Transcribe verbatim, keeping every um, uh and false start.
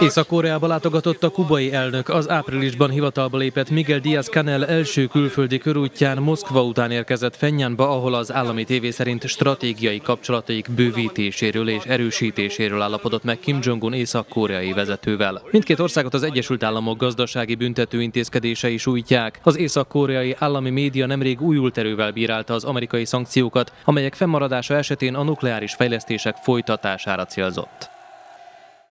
Észak-Koreába látogatott a kubai elnök, az áprilisban hivatalba lépett Miguel Diaz-Canel első külföldi körútján Moszkva után érkezett Phenjanba, ahol az állami tévé szerint stratégiai kapcsolataik bővítéséről és erősítéséről állapodott meg Kim Jong-un észak-koreai vezetővel. Mindkét országot az Egyesült Államok gazdasági büntetőintézkedései sújtják. Az észak-koreai állami média nemrég újult erővel bírálta az amerikai szankciókat, amelyek fennmaradása esetén a nukleáris fejlesztések folytatására célzott.